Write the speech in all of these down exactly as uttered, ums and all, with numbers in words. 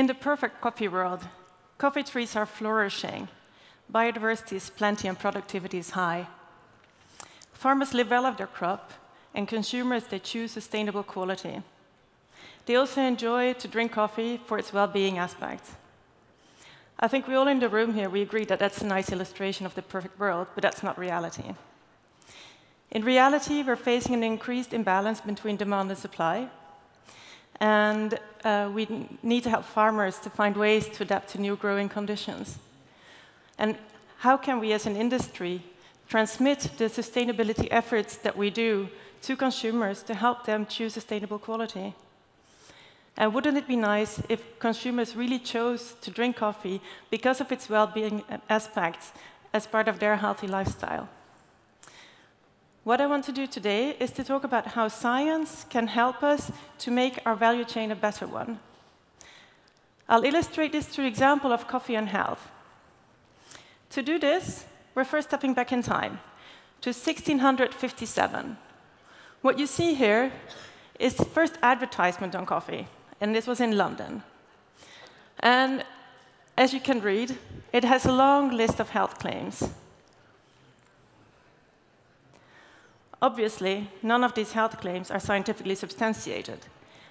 In the perfect coffee world, coffee trees are flourishing. Biodiversity is plenty and productivity is high. Farmers live well off their crop, and consumers, they choose sustainable quality. They also enjoy to drink coffee for its well-being aspect. I think we all in the room here, we agree that that's a nice illustration of the perfect world, but that's not reality. In reality, we're facing an increased imbalance between demand and supply, and uh, we need to help farmers to find ways to adapt to new growing conditions. And how can we, as an industry, transmit the sustainability efforts that we do to consumers to help them choose sustainable quality? And wouldn't it be nice if consumers really chose to drink coffee because of its well-being aspects as part of their healthy lifestyle? What I want to do today is to talk about how science can help us to make our value chain a better one. I'll illustrate this through the example of coffee and health. To do this, we're first stepping back in time to sixteen fifty-seven. What you see here is the first advertisement on coffee, and this was in London. And as you can read, it has a long list of health claims. Obviously, none of these health claims are scientifically substantiated.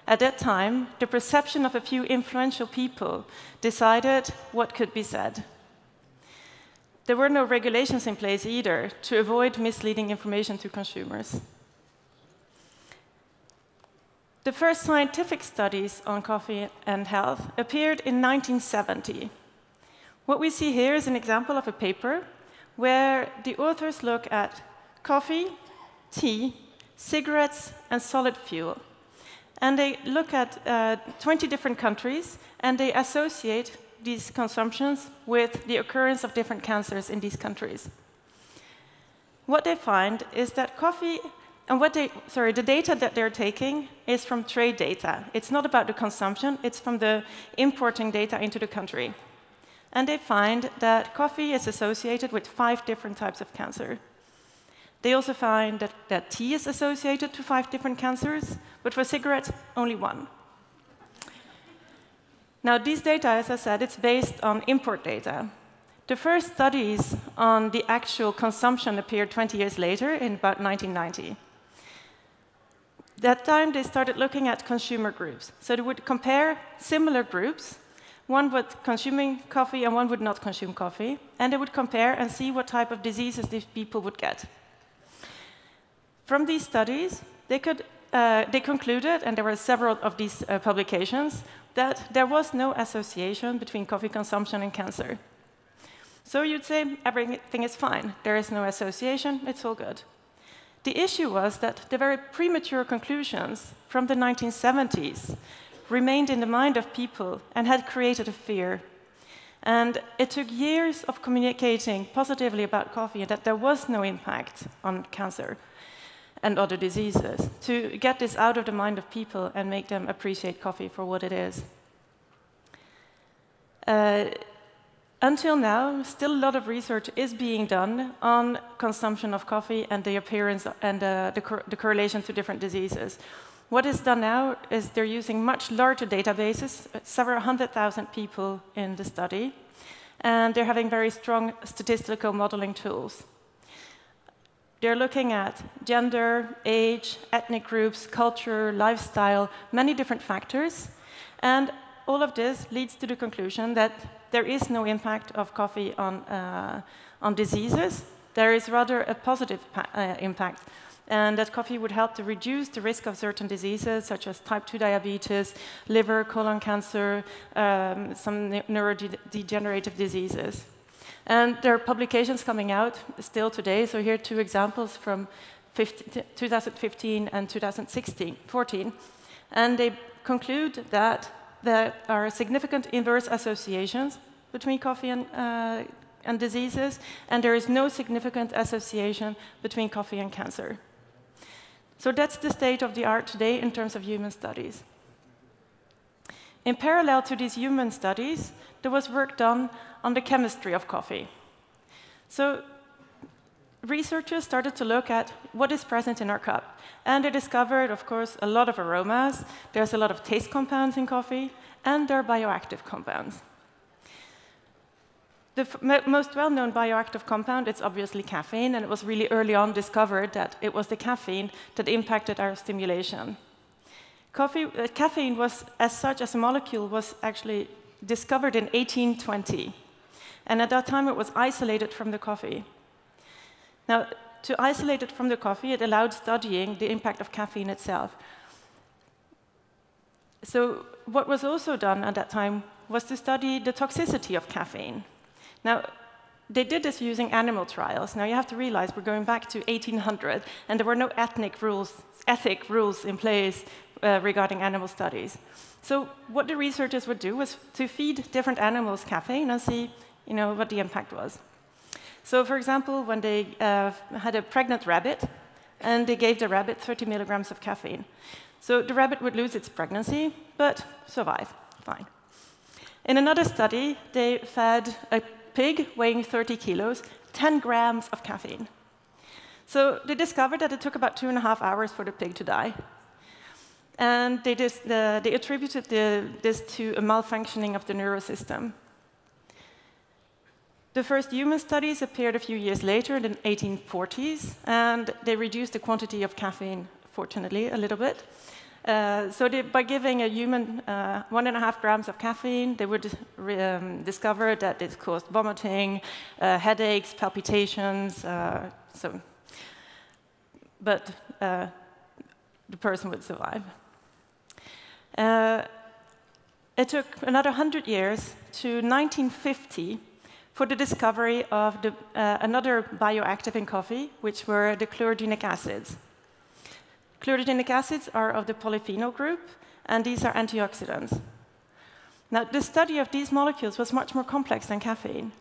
At that time, the perception of a few influential people decided what could be said. There were no regulations in place either to avoid misleading information to consumers. The first scientific studies on coffee and health appeared in nineteen seventy. What we see here is an example of a paper where the authors look at coffee, tea, cigarettes, and solid fuel. And they look at uh, twenty different countries, and they associate these consumptions with the occurrence of different cancers in these countries. What they find is that coffee, and what they, sorry, the data that they're taking is from trade data. It's not about the consumption, it's from the importing data into the country. And they find that coffee is associated with five different types of cancer. They also find that, that tea is associated to five different cancers, but for cigarettes, only one. Now, these data, as I said, it's based on import data. The first studies on the actual consumption appeared twenty years later, in about nineteen ninety. That time, they started looking at consumer groups. So they would compare similar groups. One would consuming coffee, and one would not consume coffee. And they would compare and see what type of diseases these people would get. From these studies, they could Uh, they concluded, and there were several of these uh, publications, that there was no association between coffee consumption and cancer. So you'd say everything is fine. There is no association. It's all good. The issue was that the very premature conclusions from the nineteen seventies remained in the mind of people and had created a fear. And it took years of communicating positively about coffee and that there was no impact on cancer and other diseases, to get this out of the mind of people and make them appreciate coffee for what it is. Uh, until now, still a lot of research is being done on consumption of coffee and the appearance and uh, the, cor the correlation to different diseases. What is done now is they're using much larger databases, several hundred thousand people in the study, and they're having very strong statistical modeling tools. They're looking at gender, age, ethnic groups, culture, lifestyle, many different factors. And all of this leads to the conclusion that there is no impact of coffee on, uh, on diseases. There is rather a positive uh, impact, and that coffee would help to reduce the risk of certain diseases, such as type two diabetes, liver, colon cancer, um, some neurodegenerative diseases. And there are publications coming out still today. So here are two examples from twenty fifteen and two thousand sixteen, fourteen. And they conclude that there are significant inverse associations between coffee and, uh, and diseases, and there is no significant association between coffee and cancer. So that's the state of the art today in terms of human studies. In parallel to these human studies, there was work done on the chemistry of coffee. So researchers started to look at what is present in our cup. And they discovered, of course, a lot of aromas. There's a lot of taste compounds in coffee, and there are bioactive compounds. The f most well-known bioactive compound is obviously caffeine, and it was really early on discovered that it was the caffeine that impacted our stimulation. Coffee, uh, caffeine was, as such, as a molecule, was actually discovered in eighteen twenty. And at that time, it was isolated from the coffee. Now, to isolate it from the coffee, it allowed studying the impact of caffeine itself. So what was also done at that time was to study the toxicity of caffeine. Now, they did this using animal trials. Now, you have to realize we're going back to eighteen hundred, and there were no ethnic rules, ethic rules in place uh, regarding animal studies. So what the researchers would do was to feed different animals caffeine and see, you know, what the impact was. So, for example, when they uh, had a pregnant rabbit, and they gave the rabbit thirty milligrams of caffeine. So the rabbit would lose its pregnancy, but survive, fine. In another study, they fed a pig weighing thirty kilos, ten grams of caffeine. So they discovered that it took about two and a half hours for the pig to die. And they, just, uh, they attributed the, this to a malfunctioning of the neurosystem. The first human studies appeared a few years later, in the eighteen forties, and they reduced the quantity of caffeine, fortunately, a little bit. Uh, so they, by giving a human uh, one and a half grams of caffeine, they would um, discover that it caused vomiting, uh, headaches, palpitations. Uh, so, but uh, the person would survive. Uh, it took another one hundred years to nineteen fifty. For the discovery of the, uh, another bioactive in coffee, which were the chlorogenic acids. Chlorogenic acids are of the polyphenol group, and these are antioxidants. Now, the study of these molecules was much more complex than caffeine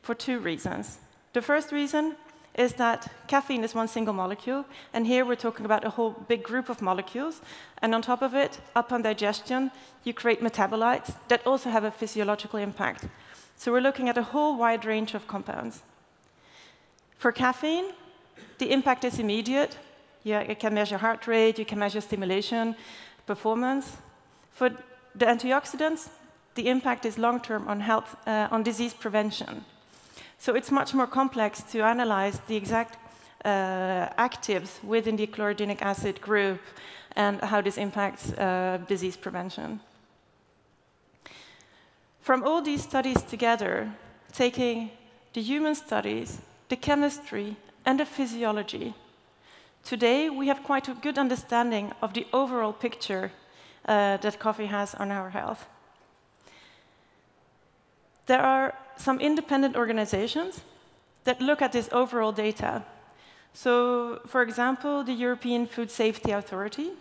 for two reasons. The first reason is that caffeine is one single molecule, and here we're talking about a whole big group of molecules, and on top of it, upon digestion, you create metabolites that also have a physiological impact. So we're looking at a whole wide range of compounds. For caffeine, the impact is immediate. Yeah, you can measure heart rate, you can measure stimulation, performance. For the antioxidants, the impact is long-term on health, uh, on disease prevention. So it's much more complex to analyze the exact uh, actives within the chlorogenic acid group and how this impacts uh, disease prevention. From all these studies together, taking the human studies, the chemistry, and the physiology, today we have quite a good understanding of the overall picture uh, that coffee has on our health. There are some independent organizations that look at this overall data. So, for example, the European Food Safety Authority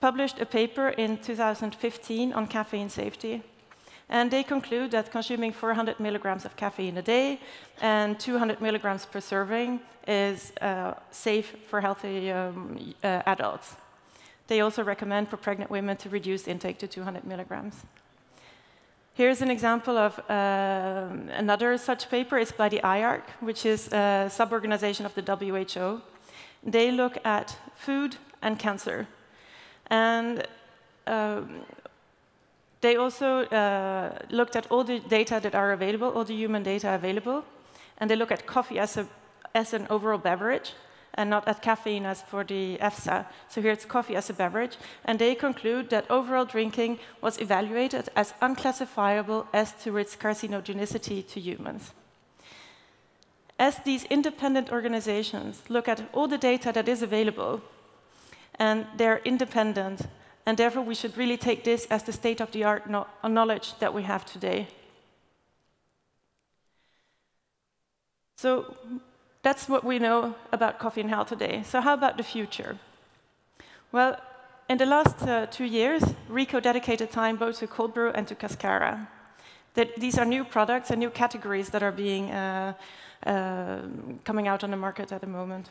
published a paper in two thousand fifteen on caffeine safety. And they conclude that consuming four hundred milligrams of caffeine a day and two hundred milligrams per serving is uh, safe for healthy um, uh, adults. They also recommend for pregnant women to reduce intake to two hundred milligrams. Here's an example of uh, another such paper. It's by the I A R C, which is a sub-organization of the W H O. They look at food and cancer. And um, They also uh, looked at all the data that are available, all the human data available, and they look at coffee as, a, as an overall beverage and not at caffeine as for the E F S A. So here it's coffee as a beverage, and they conclude that overall drinking was evaluated as unclassifiable as to its carcinogenicity to humans. As these independent organizations look at all the data that is available, and they're independent, and therefore, we should really take this as the state-of-the-art no- knowledge that we have today. So that's what we know about coffee and health today. So how about the future? Well, in the last uh, two years, Ricoh dedicated time both to cold brew and to Cascara. That these are new products and new categories that are being uh, uh, coming out on the market at the moment.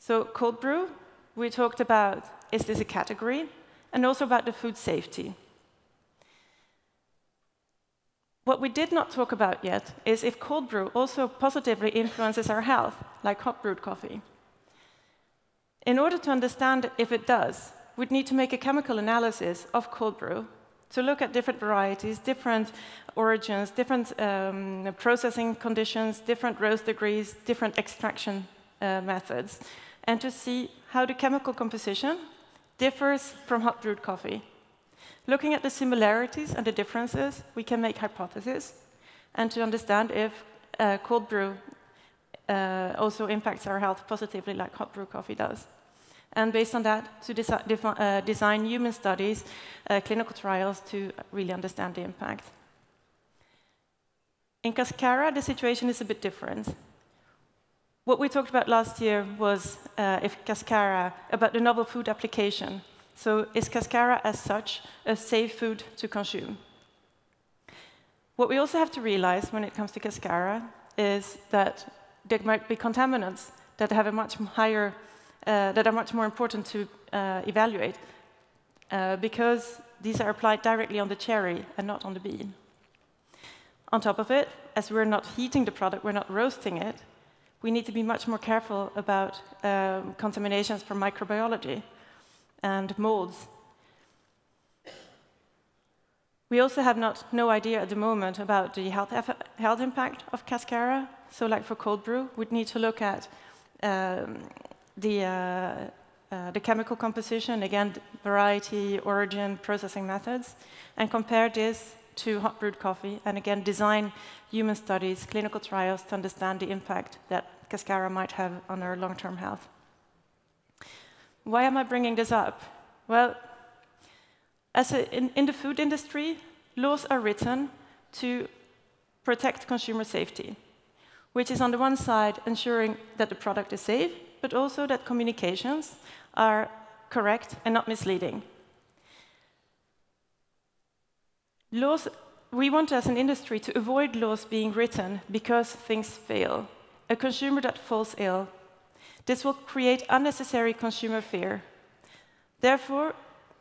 So cold brew, we talked about, is this a category? And also about the food safety. What we did not talk about yet is if cold brew also positively influences our health, like hot brewed coffee. In order to understand if it does, we'd need to make a chemical analysis of cold brew to look at different varieties, different origins, different um, processing conditions, different roast degrees, different extraction uh, methods, and to see how the chemical composition differs from hot brewed coffee. Looking at the similarities and the differences, we can make hypotheses and to understand if uh, cold brew uh, also impacts our health positively like hot brew coffee does. And based on that, to desi uh, design human studies, uh, clinical trials to really understand the impact. In Cascara, the situation is a bit different. What we talked about last year was uh, if Cascara, about the novel food application. So is Cascara as such a safe food to consume? What we also have to realize when it comes to Cascara is that there might be contaminants that have a much higher Uh, that are much more important to uh, evaluate, uh, because these are applied directly on the cherry and not on the bean. On top of it, as we're not heating the product, we're not roasting it, we need to be much more careful about um, contaminations from microbiology and molds. We also have not, no idea at the moment about the health, health impact of Cascara. So like for cold brew, we'd need to look at um, The, uh, uh, the chemical composition, again, variety, origin, processing methods, and compare this to hot brewed coffee, and again, design human studies, clinical trials to understand the impact that Cascara might have on our long-term health. Why am I bringing this up? Well, as a, in, in the food industry, laws are written to protect consumer safety, which is on the one side ensuring that the product is safe, but also that communications are correct and not misleading. Laws, we want as an industry to avoid laws being written because things fail. A consumer that falls ill. This will create unnecessary consumer fear. Therefore,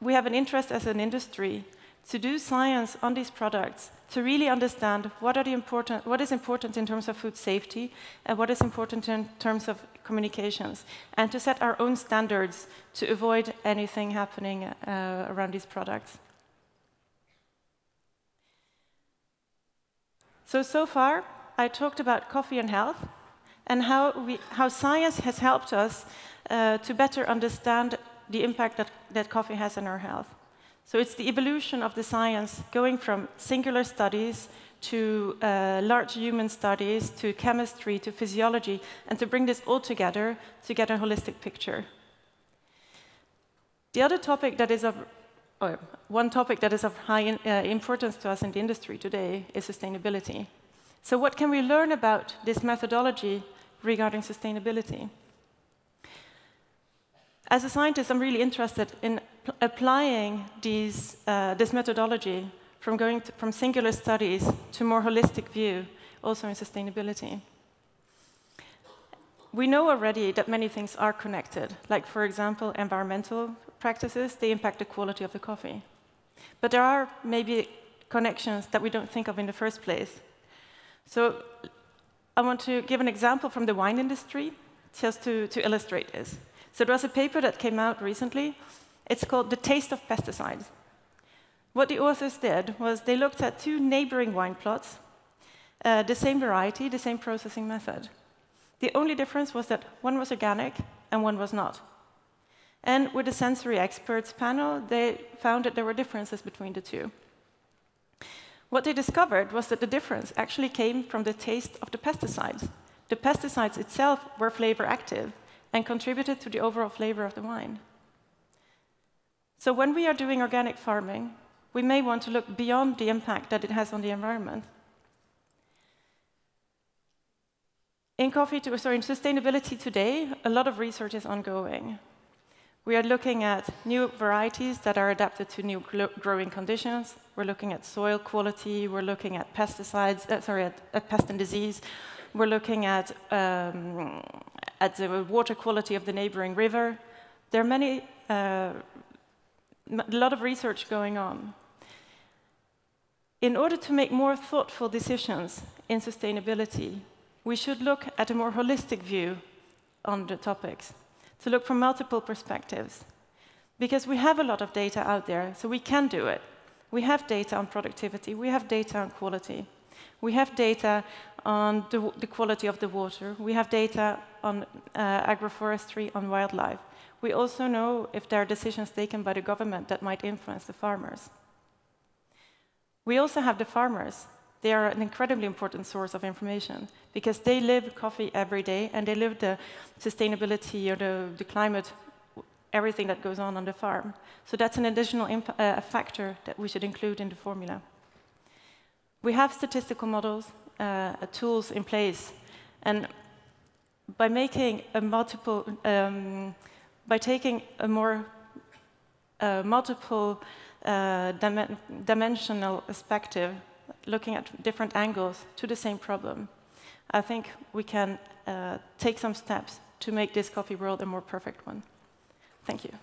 we have an interest as an industry to do science on these products, to really understand what, are the important, what is important in terms of food safety and what is important in terms of communications, and to set our own standards to avoid anything happening uh, around these products. So, so far, I talked about coffee and health and how, we, how science has helped us uh, to better understand the impact that, that coffee has on our health. So it's the evolution of the science going from singular studies to uh, large human studies, to chemistry, to physiology, and to bring this all together to get a holistic picture. The other topic that is of, or one topic that is of high in, uh, importance to us in the industry today is sustainability. So what can we learn about this methodology regarding sustainability? As a scientist, I'm really interested in applying these, uh, this methodology from going to, from singular studies to more holistic view, also in sustainability. We know already that many things are connected, like, for example, environmental practices, they impact the quality of the coffee. But there are maybe connections that we don't think of in the first place. So I want to give an example from the wine industry just to, to illustrate this. So there was a paper that came out recently. It's called The Taste of Pesticides. What the authors did was they looked at two neighboring wine plots, uh, the same variety, the same processing method. The only difference was that one was organic and one was not. And with the sensory experts panel, they found that there were differences between the two. What they discovered was that the difference actually came from the taste of the pesticides. The pesticides itself were flavor active and contributed to the overall flavor of the wine. So when we are doing organic farming, we may want to look beyond the impact that it has on the environment. In coffee, to, sorry, in sustainability today, a lot of research is ongoing. We are looking at new varieties that are adapted to new growing conditions. We're looking at soil quality. We're looking at pesticides, uh, sorry, at, at pest and disease. We're looking at, um, at the water quality of the neighboring river. There are many. Uh, A lot of research going on. In order to make more thoughtful decisions in sustainability, we should look at a more holistic view on the topics, to look from multiple perspectives. Because we have a lot of data out there, so we can do it. We have data on productivity, we have data on quality, we have data on the, the quality of the water, we have data on uh, agroforestry, on wildlife. We also know if there are decisions taken by the government that might influence the farmers. We also have the farmers. They are an incredibly important source of information because they live coffee every day and they live the sustainability or the, the climate, everything that goes on on the farm. So that's an additional imp uh, factor that we should include in the formula. We have statistical models, uh, tools in place, and by making a multiple, um, by taking a more uh, multiple uh, dim dimensional perspective, looking at different angles to the same problem, I think we can uh, take some steps to make this coffee world a more perfect one. Thank you.